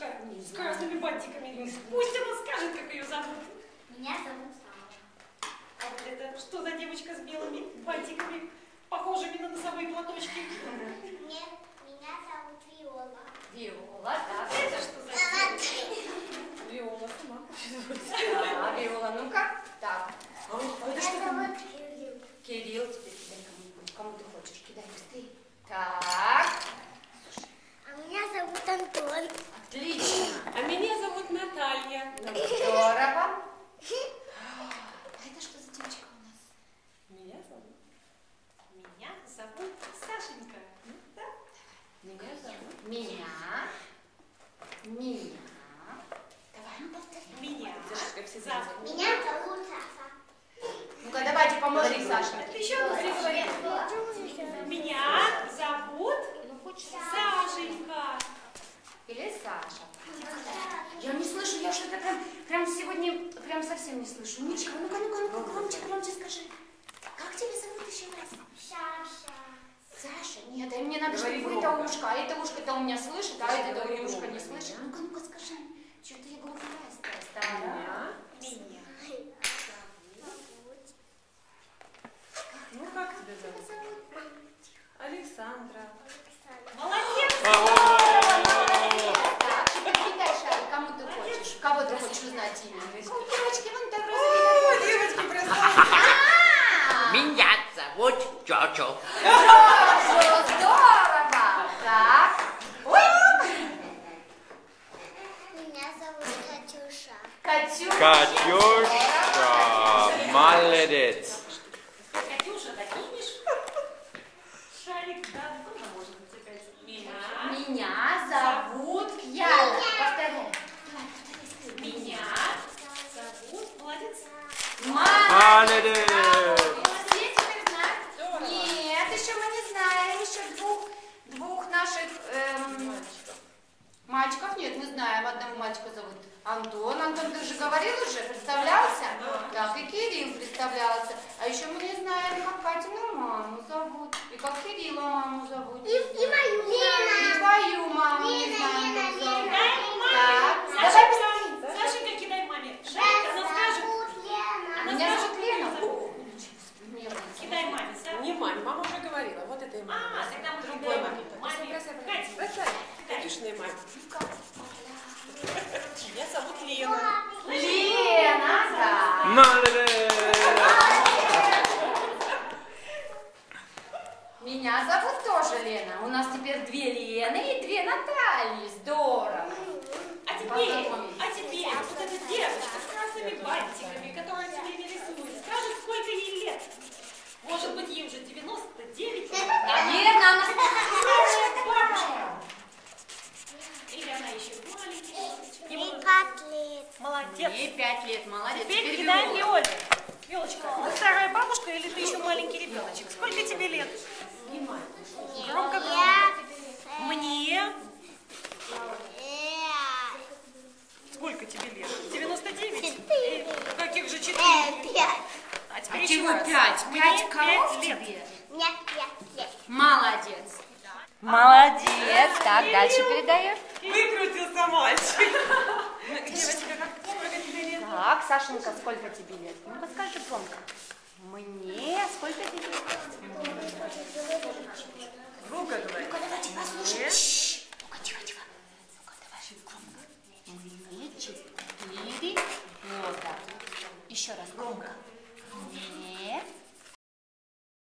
девушка с красными бантиками. Пусть она скажет, как ее зовут. Меня зовут Сава. А вот это что за девочка с белыми бантиками, похожими на носовые платочки? Нет, меня зовут Виола. Виола, да. Это что за девочка? Виола сама. А, Виола, ну-ка. Так. А это что там? Кирилл. Кирилл, теперь кому ты хочешь? Кидай быстрее. Так. А меня зовут Антон. Отлично. А меня зовут Наталья. Ну, здорово. А это что за девочка у нас? Меня зовут Сашенька. Ну, да? Меня зовут. Давай, ну повтори. Меня зовут Саша. Ну-ка, давайте поможем, Саша. Ты еще быстрее говори. Меня зовут Сашенька. Или Саша. Я не слышу, я что-то прям сегодня прям совсем не слышу. Ничего, ну-ка, громче скажи. Как тебя зовут еще раз? Саша. Саша, нет, мне надо, чтобы это ушко. А это ушко-то у меня слышит, а это ушко не слышит. Ну-ка, скажи. Что-то я глухая стала. Меня. Ну, как тебя зовут? Александра. Молодец! Кидай шарик, кому ты хочешь? Кого ты хочешь узнать имя? Девочки, вон там розовые. Девочки, красавицы. Меня зовут Чочо. Здорово! Так. Меня зовут Катюша. Катюша. Молодец. Молодец! Все теперь знают? Нет, еще мы не знаем. Еще двух наших мальчиков нет, мы знаем. Одного мальчика зовут Антон. Антон, ты же говорил уже, представлялся? Да. Так, и Кирилл представлялся. А еще мы не знаем, как Катину маму зовут. И как Кирилла маму зовут. И мою маму. И твою маму. Лена. Так, давай посмотрим. Сашенька, кидай маме. Шарик, она скажет. Меня зовут Лена. Кидай маме, Саша. Не маме, мама уже говорила. Вот это и мама. А, тогда мы другой маме. Катя. Катюшная мама. Меня зовут Лена. Лена, да. Меня зовут тоже Лена. У нас теперь 2 Лены и 2 Натальи. Здорово. А теперь вот эта девочка с красными бантиками, которая тебе не рисует, скажет, сколько ей лет. Может быть, ей уже 99 лет. Наверное, она старшая бабушка. Или она еще маленькая. Ей 5 лет. Молодец. Ей 5 лет, молодец. Теперь кидай Лёле. Лёлочка, ты старая бабушка или ты еще маленький ребеночек? Сколько тебе лет? Громко. Мне. Сколько тебе лет? 99? Каких же 4? 5. А теперь чего 5? 5 лет. Мне 5 лет. Молодец. Молодец. Так, дальше передаешь. Выкрутился мальчик. Девочка, сколько тебе лет? Так, Сашенька, сколько тебе лет? Ну, подскажи громко. Мне сколько тебе лет? Громко говори. Ну-ка, давайте послушаем. Ну-ка, тихо. Ну-ка, давай громко. Мне 4 года. Еще раз громко. Мне